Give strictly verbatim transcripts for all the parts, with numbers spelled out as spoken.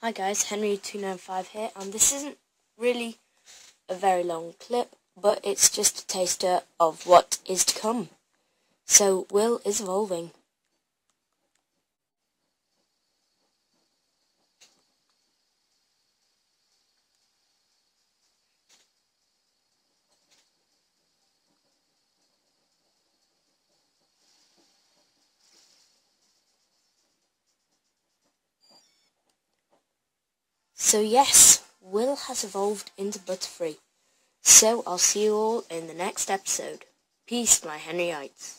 Hi guys, henrio two nine five here, and this isn't really a very long clip, but it's just a taster of what is to come. So, Will is evolving. So yes, Will has evolved into Butterfree. So I'll see you all in the next episode. Peace, my Henriites.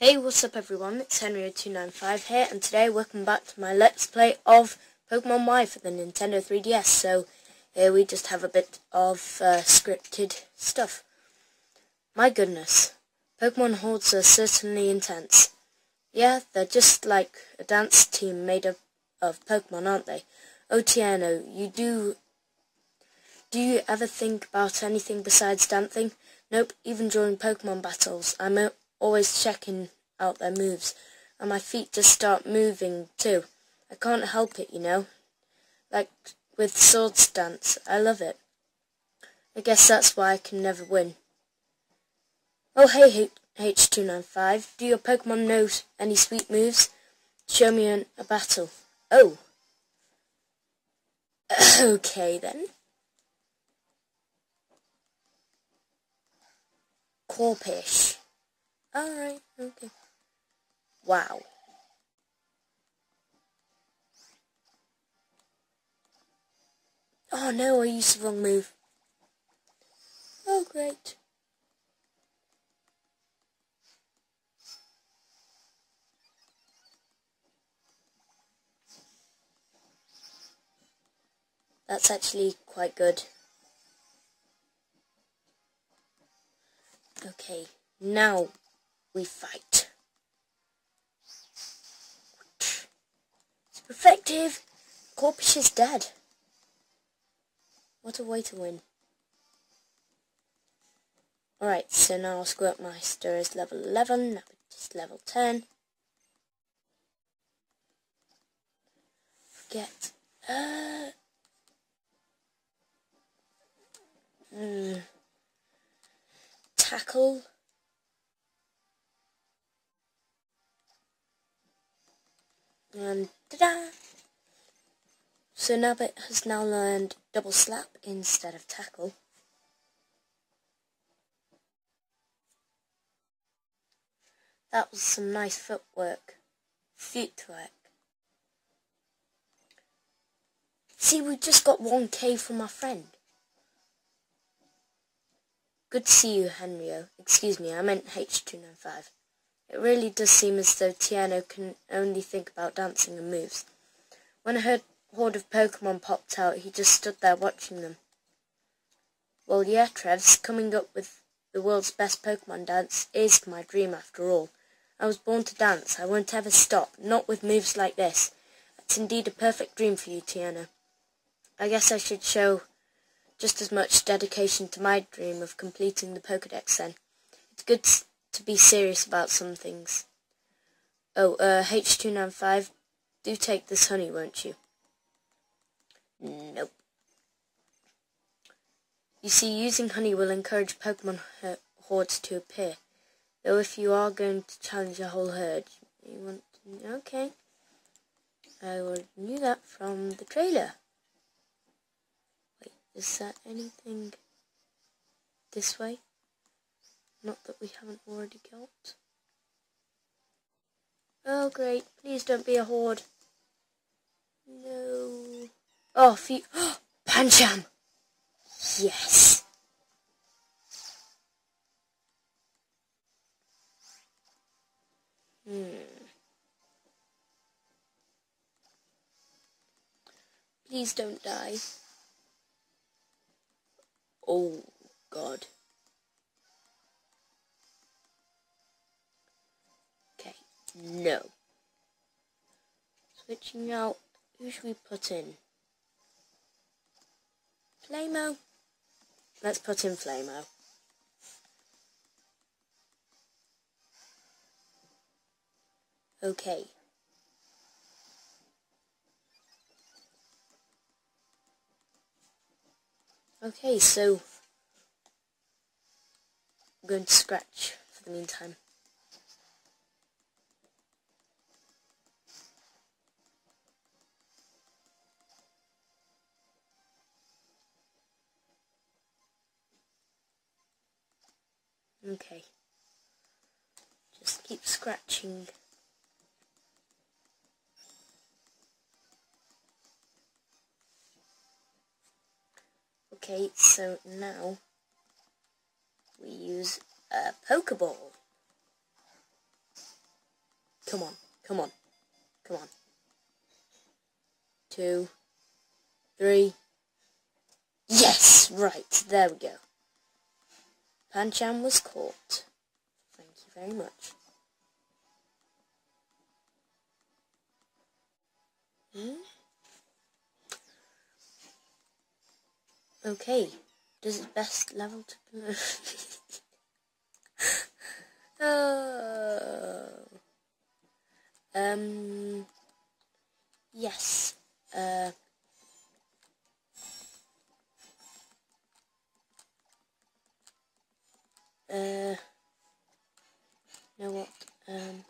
Hey, what's up everyone, it's henrio two nine five here, and today welcome back to my Let's Play of Pokemon Y for the Nintendo three D S, so here we just have a bit of uh, scripted stuff. My goodness, Pokemon hordes are certainly intense. Yeah, they're just like a dance team made up of Pokemon, aren't they? Oh Tierno, you do... Do you ever think about anything besides dancing? Nope, even during Pokemon battles, I'm a always checking out their moves, and my feet just start moving too. I can't help it, you know. Like with sword stance, I love it. I guess that's why I can never win. Oh hey H two nine five, do your Pokemon know any sweet moves? Show me in a battle. Oh. Okay then. Corphish. Alright, okay. Wow. Oh no, I used the wrong move. Oh great. That's actually quite good. Okay, now we fight. It's perfective. Corphish is dead. What a way to win. Alright, so now Squirtmeister is level eleven, Nabbit is level ten. Forget. Uh, mm, tackle. And ta-da! So Nabbit has now learned double slap instead of tackle. That was some nice footwork. Footwork. See, we just got one K from our friend. Good to see you, Henrio. Excuse me, I meant H two nine five. It really does seem as though Tierno can only think about dancing and moves. When a horde of Pokemon popped out, he just stood there watching them. Well, yeah, Trevs, coming up with the world's best Pokemon dance is my dream after all. I was born to dance. I won't ever stop, not with moves like this. It's indeed a perfect dream for you, Tierno. I guess I should show just as much dedication to my dream of completing the Pokedex then. It's good to to be serious about some things. Oh, uh, H two nine five, do take this honey, won't you? Nope. You see, using honey will encourage Pokemon hordes to appear. Though if you are going to challenge a whole herd, you want to... Okay. I already knew that from the trailer. Wait, is that anything this way? Not that we haven't already got. Oh great, please don't be a horde. No. Oh, few. Pancham! Yes! Hmm. Please don't die. Oh, God. Okay, no. Switching out, who should we put in? Flameo. Let's put in Flameo. Okay. Okay, so I'm going to scratch for the meantime. Okay. Just keep scratching. Okay, so now we use a Pokeball. Come on, come on, come on. Two, three. Yes! Right, there we go. Pancham was caught. Thank you very much. Hmm? Okay, does its best level to... oh. Um, yes, uh, uh, you know what, um,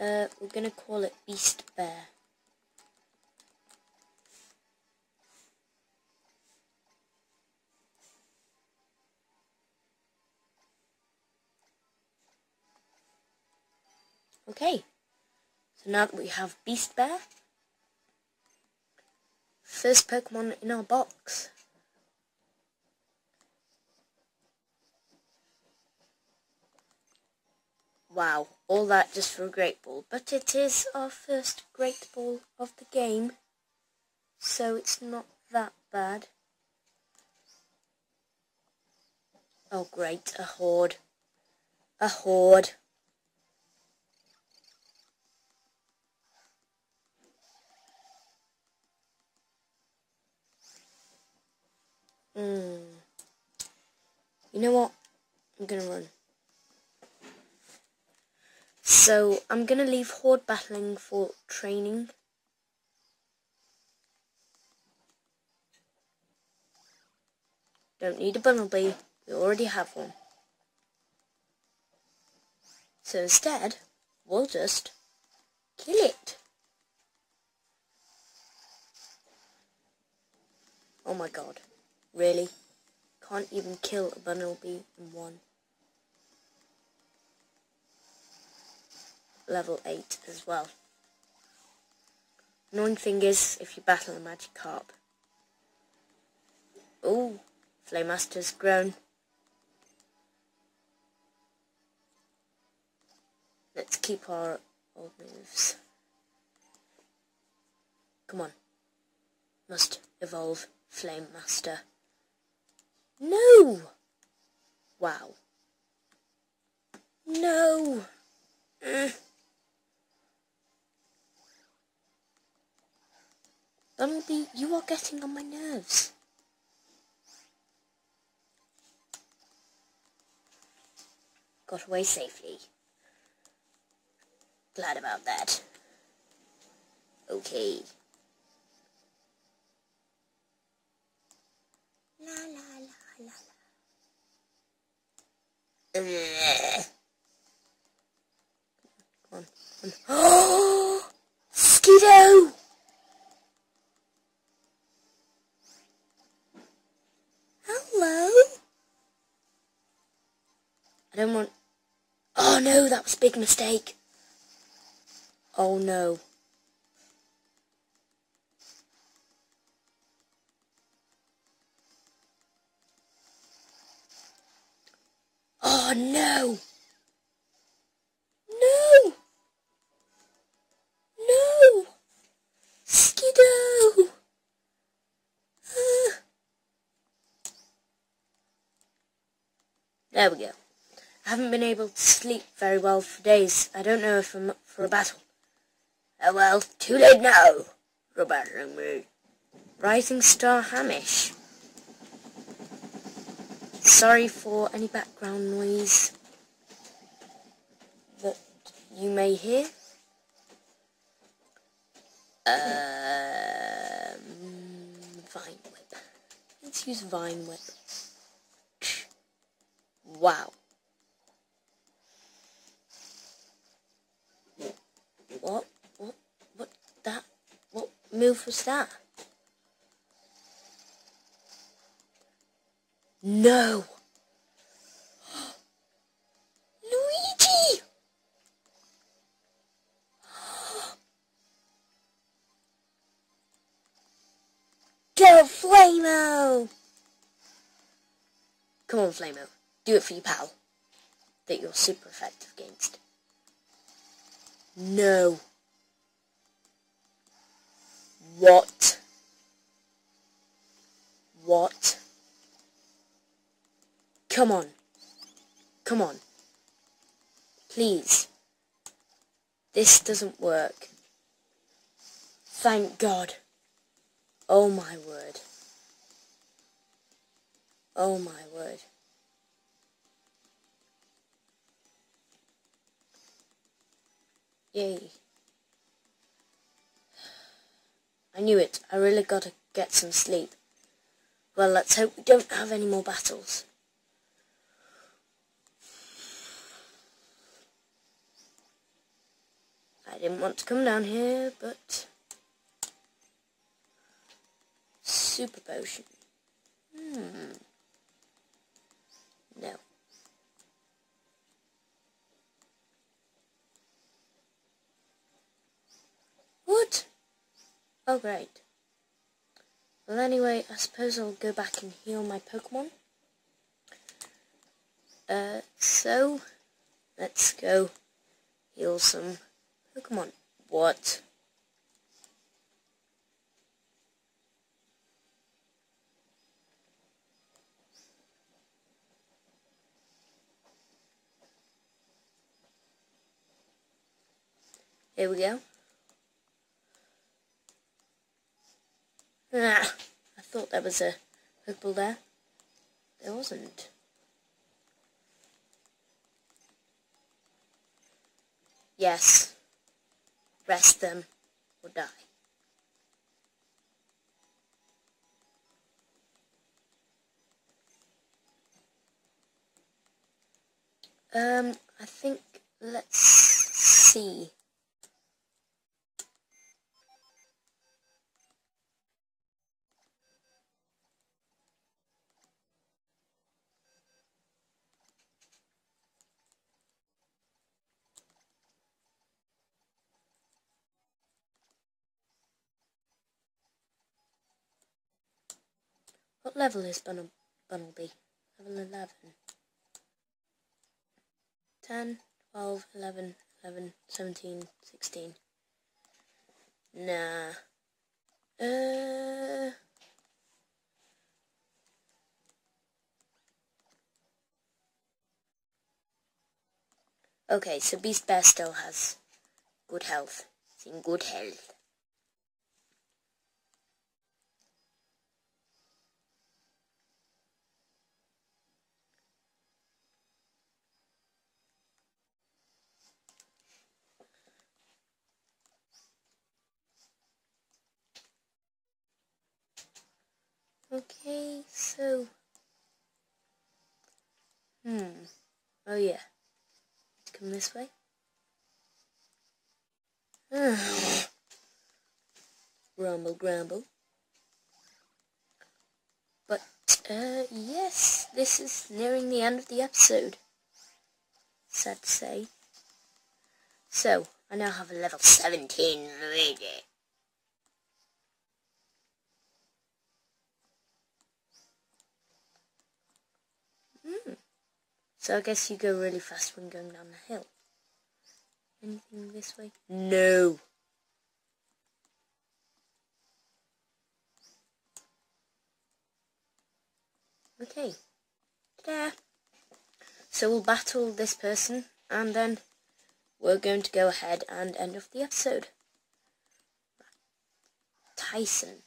Uh, we're going to call it Beast Bear. Okay, so now that we have Beast Bear, first Pokemon in our box. Wow, all that just for a Great Ball. But it is our first Great Ball of the game, so it's not that bad. Oh great, a Horde. A Horde. Mm. You know what? I'm gonna run. So, I'm going to leave Horde battling for training. Don't need a Bunnelby, we already have one. So instead, we'll just kill it. Oh my god, really? Can't even kill a Bunnelby in one. Level eight as well. Annoying thing is if you battle a Magikarp. Ooh, Flame Master's grown. Let's keep our old moves. Come on. Must evolve Flame Master. No! Wow. No! Mm. Bunnelby, you are getting on my nerves. Got away safely. Glad about that. Okay. La la la la la. Uh. Come on, come on. Oh! Skiddo! I don't want... Oh no, that was a big mistake. Oh no. Oh no! No! There we go. I haven't been able to sleep very well for days. I don't know if I'm up for a battle. Oh well, too late now. Robattering me. Rising Star Hamish. Sorry for any background noise that you may hear. Um, Vine Whip. Let's use Vine Whip. Wow. What? What? What? That? What move was that? No! Luigi! Go, Flameo! Come on, Flameo. Do it for your pal. That you're super effective against. No. What? What? Come on. Come on. Please. This doesn't work. Thank God. Oh my word. Oh my word. Yay. I knew it. I really gotta get some sleep. Well, let's hope we don't have any more battles. I didn't want to come down here, but... Super potion. Hmm. No. What? Oh, great. Well, anyway, I suppose I'll go back and heal my Pokemon. Uh, so... Let's go heal some... Oh, come on. What? Here we go. Ah, I thought there was a Pokeball there. There wasn't. Yes. Rest them, or die. Um, I think, let's see. What level is Bunnel Bunnelby? Level eleven. ten, twelve, eleven, eleven, seventeen, sixteen. Nah. Uh... Okay, so Beast Bear still has good health. It's in good health. Okay, so... Hmm. Oh yeah. Come this way. Grumble, grumble. But, uh, yes, this is nearing the end of the episode. Sad to say. So, I now have a level seventeen Luigi. Hmm. So I guess you go really fast when going down the hill. Anything this way? No! Okay. Ta-da! So we'll battle this person, and then we're going to go ahead and end off the episode. Tyson.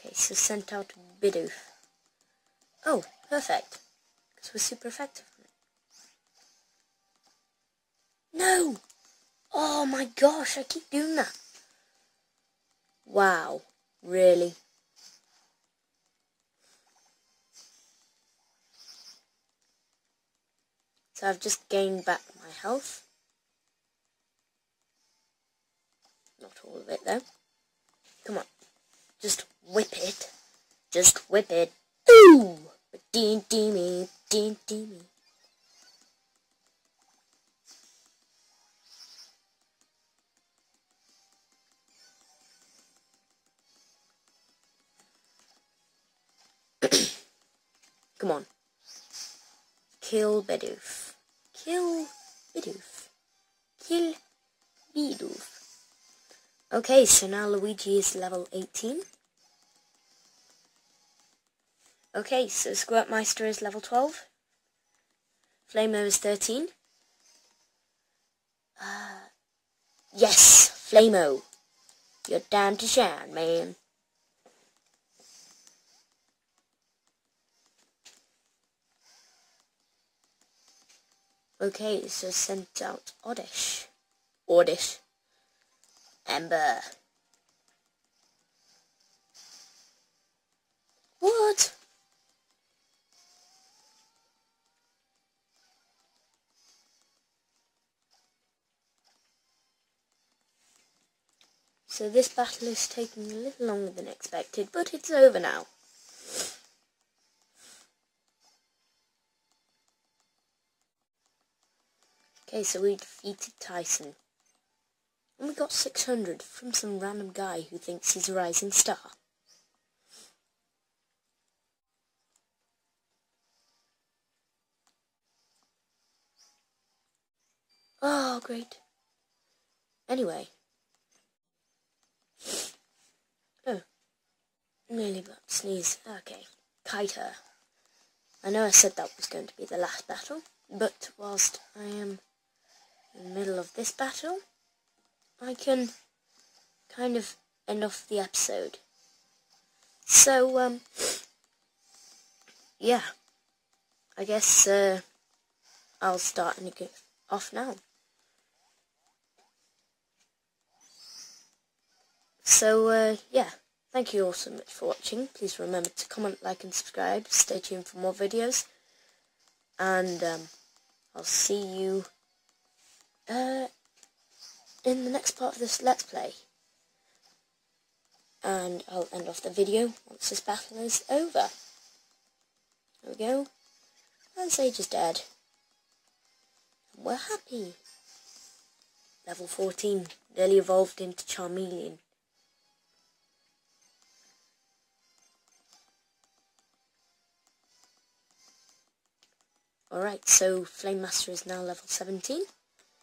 Okay, so sent out Bidoof. Oh, perfect. Because we're super effective. No! Oh my gosh, I keep doing that. Wow, really? So I've just gained back my health. Not all of it though. Come on. Just whip it. Just whip it. Ooh! Dee dee me, dee dee me. Come on. Kill Bidoof. Kill Bidoof. Kill Bidoof. Okay, so now Luigi is level eighteen. Okay, so Squirtmeister is level twelve. Flameo is thirteen. Uh, yes, Flameo. You're down to shine, man. Okay, so sent out Oddish. Oddish. Ember. What? So this battle is taking a little longer than expected, but it's over now. Okay, so we defeated Tyson. And we got six hundred from some random guy who thinks he's a rising star. Oh, great. Anyway. Oh. Nearly about to sneeze. Okay. Kiter. I know I said that was going to be the last battle, but whilst I am in the middle of this battle, I can kind of end off the episode. So, um, yeah, I guess uh, I'll start and go off now. So, uh, yeah, thank you all so much for watching. Please remember to comment, like and subscribe. Stay tuned for more videos. And um, I'll see you Uh, in the next part of this Let's Play. And I'll end off the video once this battle is over. There we go. And Sage is dead. And we're happy. Level fourteen. Nearly evolved into Charmeleon. Alright, so Flame Master is now level seventeen.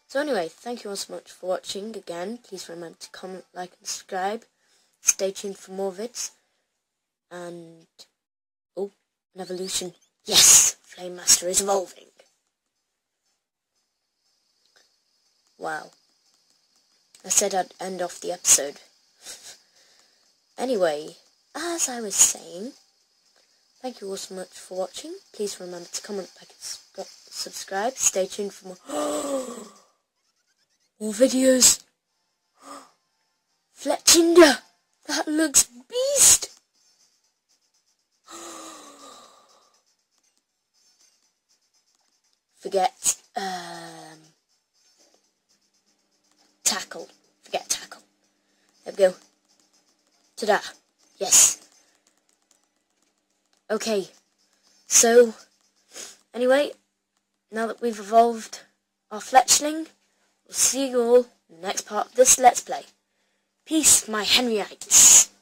So anyway, thank you all so much for watching again. Please remember to comment, like and subscribe. Stay tuned for more vids. And, oh, an evolution. Yes! Flame Master is evolving. Wow. I said I'd end off the episode. Anyway, as I was saying, thank you all so much for watching. Please remember to comment, like and subscribe. Stay tuned for more more videos. Fletchinder! That looks beast! Forget, um... tackle. Forget tackle. There we go. Ta-da! Yes! Okay, so, anyway, now that we've evolved our Fletchling, we'll see you all in the next part of this Let's Play. Peace, my Henriites.